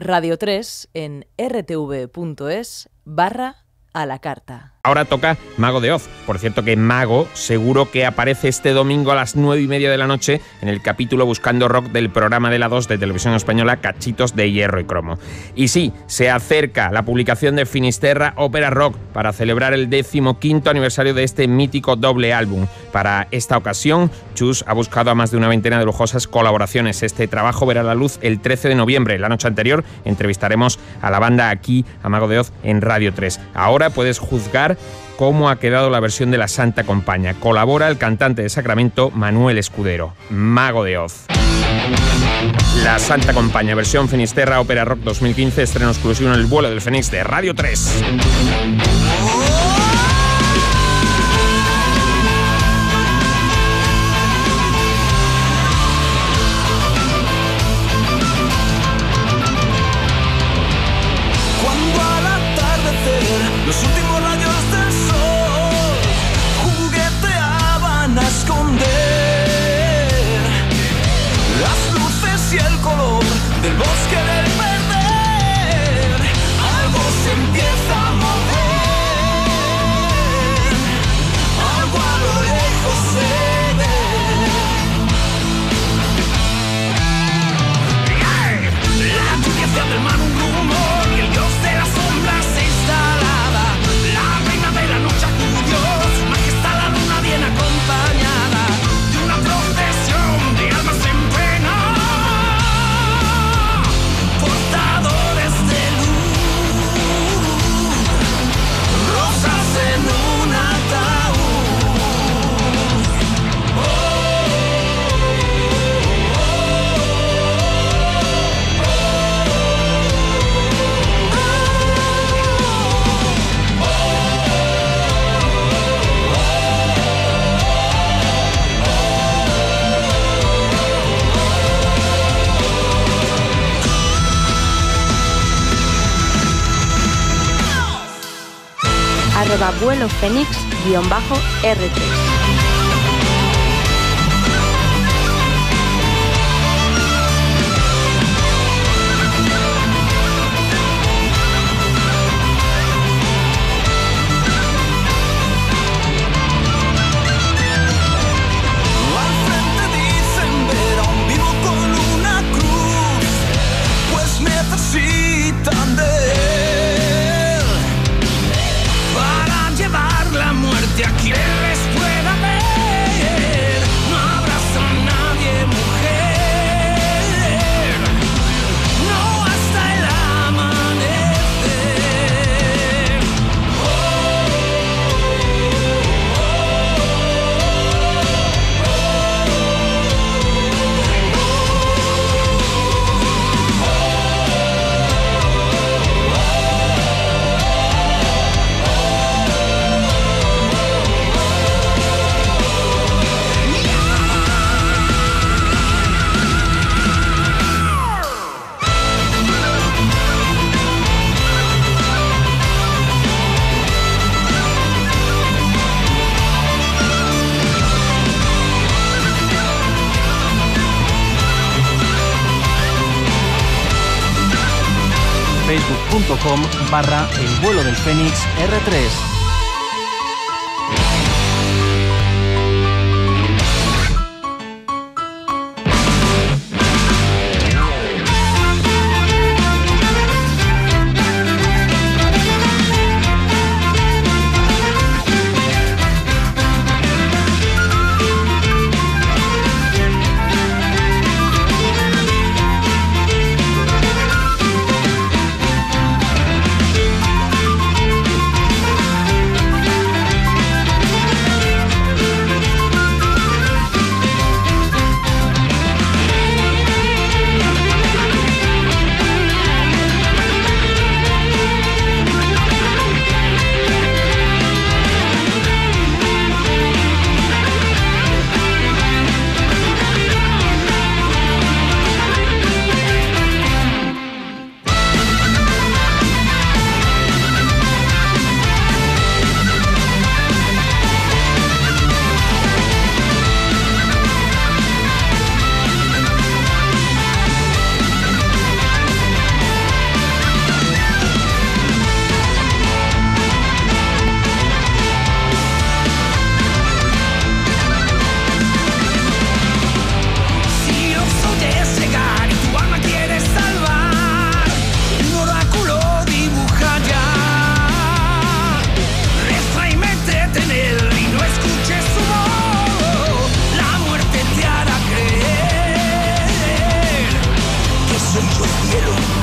Radio 3 en rtv.es/a la carta. Ahora toca Mago de Oz. Por cierto que Mago seguro que aparece este domingo a las 9:30 de la noche en el capítulo Buscando Rock del programa de la 2 de Televisión Española Cachitos de Hierro y Cromo. Y sí, se acerca la publicación de Finisterra Ópera Rock para celebrar el 15º aniversario de este mítico doble álbum. Para esta ocasión, Chus ha buscado a más de una veintena de lujosas colaboraciones. Este trabajo verá la luz el 13 de noviembre. La noche anterior entrevistaremos a la banda aquí, a Mago de Oz, en Radio 3. Ahora puedes juzgar cómo ha quedado la versión de La Santa Compaña. Colabora el cantante de Sacramento, Manuel Escudero. Mago de Oz. La Santa Compaña, versión Finisterra Ópera Rock 2015, estreno exclusivo en El Vuelo del Fénix de Radio 3. Cuando al atardecer los últimos rayos del sol jugueteaban a esconder las luces y el color del bosque del perder, algo se empieza a mover, algo a lo lejos se ve. La turquesa del mar, un rumor, y el dios de las sombras se instala. @vuelofenix_r3. facebook.com/elvuelodelfénixr3. hielo.